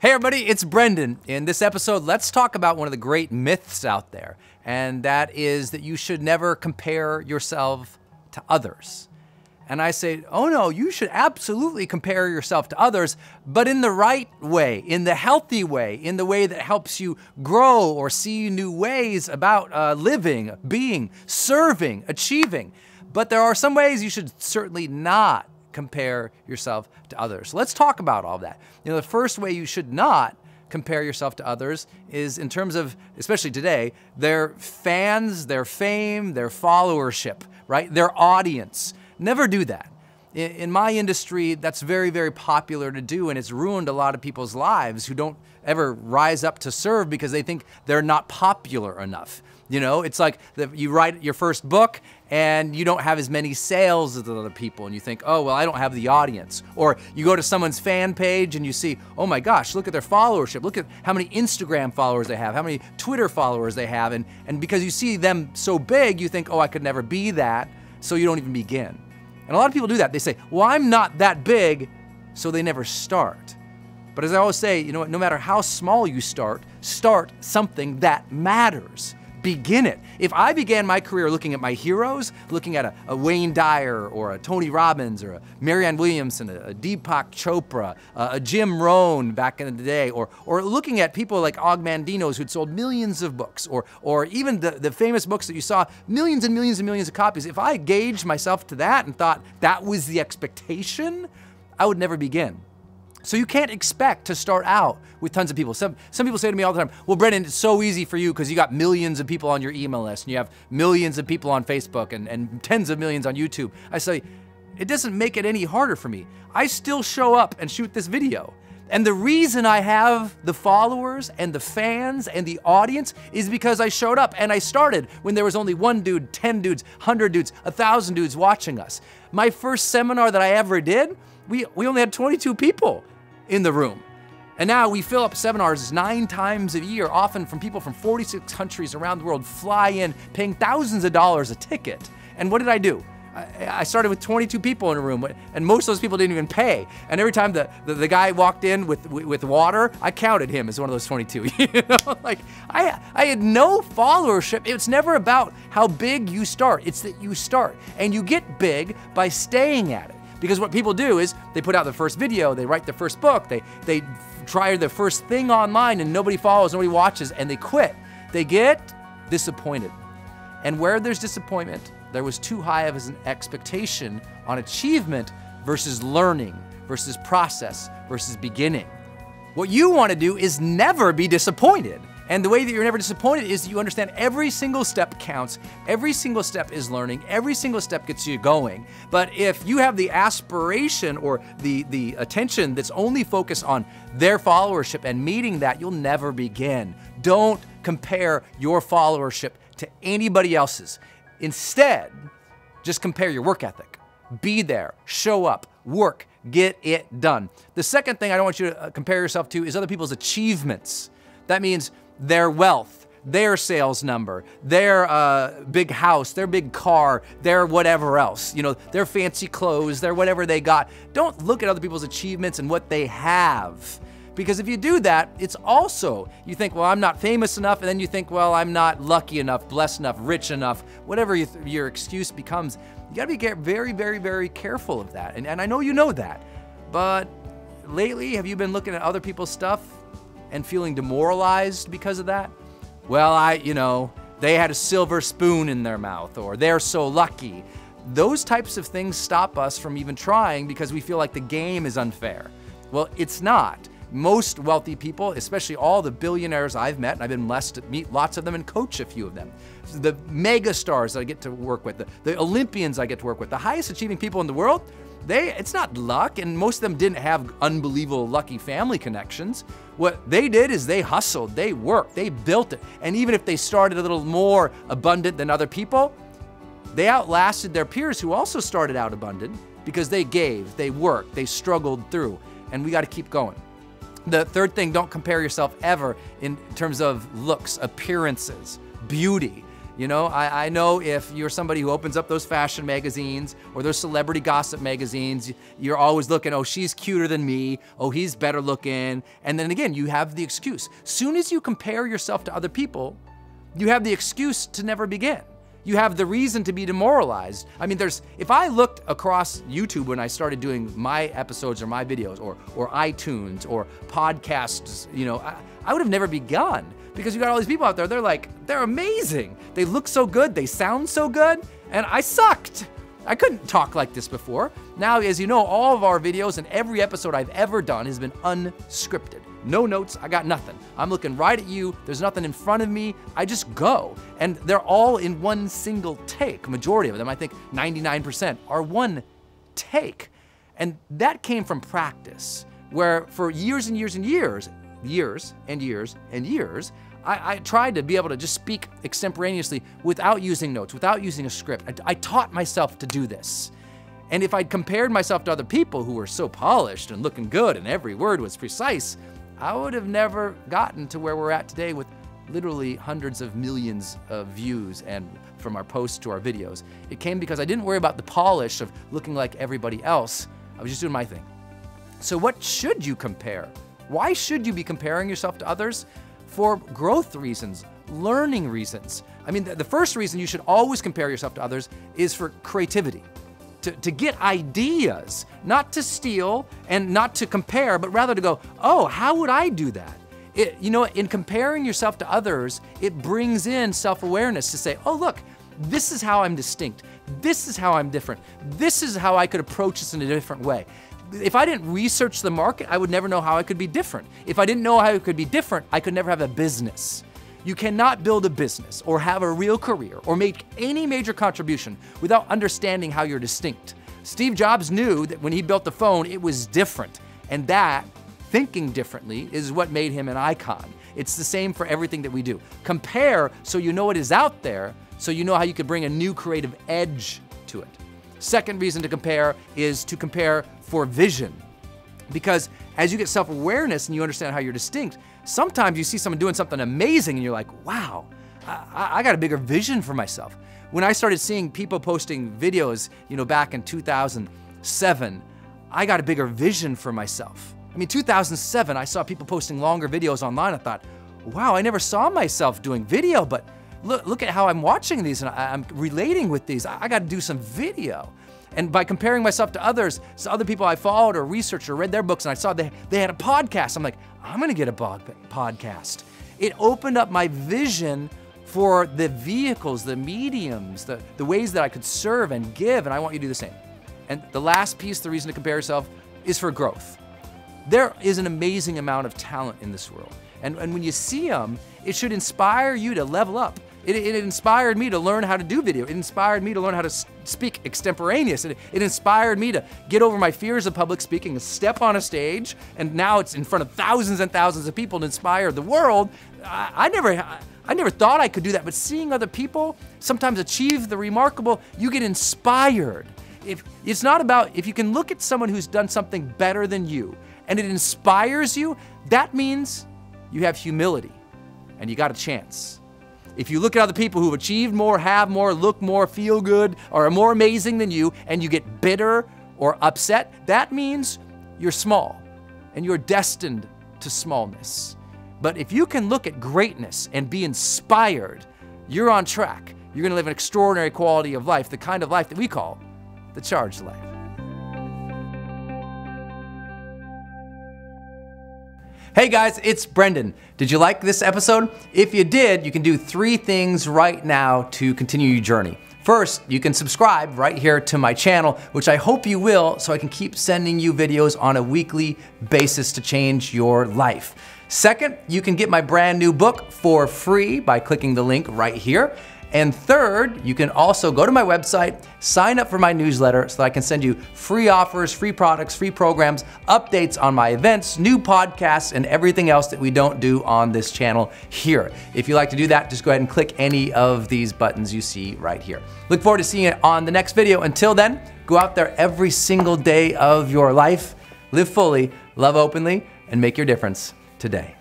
Hey everybody, it's Brendon. In this episode, let's talk about one of the great myths out there, and that is that you should never compare yourself to others. And I say, oh no, you should absolutely compare yourself to others, but in the right way, in the healthy way, in the way that helps you grow or see new ways about living, being, serving, achieving. But there are some ways you should certainly not compare yourself to others. So let's talk about all that. You know, the first way you should not compare yourself to others is in terms of, especially today, their fans, their fame, their followership, right? Their audience. Never do that. In my industry, that's very, very popular to do, and it's ruined a lot of people's lives who don't ever rise up to serve because they think they're not popular enough. You know, it's like you write your first book and you don't have as many sales as other people and you think, oh, well, I don't have the audience. Or you go to someone's fan page and you see, oh my gosh, look at their followership. Look at how many Instagram followers they have, how many Twitter followers they have. And because you see them so big, you think, oh, I could never be that. So you don't even begin. And a lot of people do that. They say, well, I'm not that big, so they never start. But as I always say, you know, no matter how small you start something that matters. Begin it. If I began my career looking at my heroes, looking at a Wayne Dyer or a Tony Robbins or a Marianne Williamson, a Deepak Chopra, a Jim Rohn back in the day, or looking at people like Og Mandino who'd sold millions of books, or even the famous books that you saw, millions and millions and millions of copies. If I gauged myself to that and thought that was the expectation, I would never begin. So you can't expect to start out with tons of people. Some people say to me all the time, well, Brendon, it's so easy for you because you got millions of people on your email list and you have millions of people on Facebook and tens of millions on YouTube. I say, it doesn't make it any harder for me. I still show up and shoot this video. And the reason I have the followers and the fans and the audience is because I showed up and I started when there was only one dude, 10 dudes, 100 dudes, 1,000 dudes watching us. My first seminar that I ever did, we only had 22 people in the room. And now we fill up seminars 9 times a year, often from people from 46 countries around the world fly in, paying thousands of dollars a ticket. And what did I do? I started with 22 people in a room, and most of those people didn't even pay. And every time the guy walked in with water, I counted him as one of those 22. You know, like I had no followership. It's never about how big you start. It's that you start, and you get big by staying at it. Because what people do is they put out the first video, they write the first book, they try the first thing online, and nobody follows, nobody watches, and they quit. They get disappointed. And where there's disappointment, there was too high of an expectation on achievement versus learning, versus process, versus beginning. What you want to do is never be disappointed. And the way that you're never disappointed is that you understand every single step counts, every single step is learning, every single step gets you going. But if you have the aspiration or the attention that's only focused on their followership and meeting that, you'll never begin. Don't compare your followership to anybody else's. Instead, just compare your work ethic. Be there, show up, work, get it done. The second thing I don't want you to compare yourself to is other people's achievements. That means their wealth, their sales number, their big house, their big car, their whatever else, you know, their fancy clothes, their whatever they got. Don't look at other people's achievements and what they have. Because if you do that, it's also, you think, well, I'm not famous enough, and then you think, well, I'm not lucky enough, blessed enough, rich enough, whatever your excuse becomes. You gotta be very, very, very careful of that. And I know you know that, but lately, have you been looking at other people's stuff and feeling demoralized because of that? Well, you know, they had a silver spoon in their mouth, or they're so lucky. Those types of things stop us from even trying because we feel like the game is unfair. Well, it's not. Most wealthy people, especially all the billionaires I've met, and I've been blessed to meet lots of them and coach a few of them, the mega stars that I get to work with, the Olympians I get to work with, the highest achieving people in the world, it's not luck, and most of them didn't have unbelievable lucky family connections. What they did is they hustled, they worked, they built it. And even if they started a little more abundant than other people, they outlasted their peers who also started out abundant because they gave, they worked, they struggled through, and we gotta keep going. The third thing, don't compare yourself ever in terms of looks, appearances, beauty. You know, I know if you're somebody who opens up those fashion magazines or those celebrity gossip magazines, you're always looking, oh, she's cuter than me, oh, he's better looking. And then again, you have the excuse. Soon as you compare yourself to other people, you have the excuse to never begin. You have the reason to be demoralized. I mean, if I looked across YouTube when I started doing my episodes or my videos or iTunes or podcasts, you know, I would have never begun, because you got all these people out there, they're like, they're amazing. They look so good, they sound so good, and I sucked. I couldn't talk like this before. Now, as you know, all of our videos and every episode I've ever done has been unscripted. No notes, I got nothing. I'm looking right at you, there's nothing in front of me, I just go. And they're all in one single take, majority of them, I think 99% are one take. And that came from practice, where for years and years and years, I tried to be able to just speak extemporaneously without using notes, without using a script. I taught myself to do this. And if I'd compared myself to other people who were so polished and looking good and every word was precise, I would have never gotten to where we're at today with literally hundreds of millions of views, and from our posts to our videos. It came because I didn't worry about the polish of looking like everybody else. I was just doing my thing. So what should you compare? Why should you be comparing yourself to others? For growth reasons, learning reasons. I mean, the first reason you should always compare yourself to others is for creativity, to get ideas, not to steal and not to compare, but rather to go, oh, how would I do that? You know, in comparing yourself to others, it brings in self-awareness to say, oh, look, this is how I'm distinct. This is how I'm different. This is how I could approach this in a different way. If I didn't research the market, I would never know how I could be different. If I didn't know how I could be different, I could never have a business. You cannot build a business or have a real career or make any major contribution without understanding how you're distinct. Steve Jobs knew that when he built the phone, it was different. And that, thinking differently, is what made him an icon. It's the same for everything that we do. Compare so you know what is out there, so you know how you could bring a new creative edge to it. Second reason to compare is to compare for vision. Because as you get self-awareness and you understand how you're distinct, sometimes you see someone doing something amazing and you're like, wow, I got a bigger vision for myself. When I started seeing people posting videos, you know, back in 2007, I got a bigger vision for myself. I mean, 2007, I saw people posting longer videos online. I thought, wow, I never saw myself doing video, but look at how I'm watching these and I'm relating with these. I got to do some video. And by comparing myself to others, so other people I followed or researched or read their books, and I saw they had a podcast, I'm like, I'm going to get a podcast. It opened up my vision for the vehicles, the mediums, the ways that I could serve and give, and I want you to do the same. And the last piece, the reason to compare yourself, is for growth. There is an amazing amount of talent in this world. And when you see them, it should inspire you to level up. It inspired me to learn how to do video. It inspired me to learn how to speak extemporaneous. It inspired me to get over my fears of public speaking and step on a stage, and now it's in front of thousands and thousands of people to inspire the world. I never thought I could do that, but seeing other people sometimes achieve the remarkable, you get inspired. It's not about, if you can look at someone who's done something better than you and it inspires you, that means you have humility and you got a chance. If you look at other people who've achieved more, have more, look more, feel good, or are more amazing than you, and you get bitter or upset, that means you're small and you're destined to smallness. But if you can look at greatness and be inspired, you're on track. You're gonna live an extraordinary quality of life, the kind of life that we call the charged life. Hey guys, it's Brendon. Did you like this episode? If you did, you can do three things right now to continue your journey. First, you can subscribe right here to my channel, which I hope you will, so I can keep sending you videos on a weekly basis to change your life. Second, you can get my brand new book for free by clicking the link right here. And third, you can also go to my website, sign up for my newsletter so that I can send you free offers, free products, free programs, updates on my events, new podcasts, and everything else that we don't do on this channel here. If you like to do that, just go ahead and click any of these buttons you see right here. Look forward to seeing you on the next video. Until then, go out there every single day of your life, live fully, love openly, and make your difference today.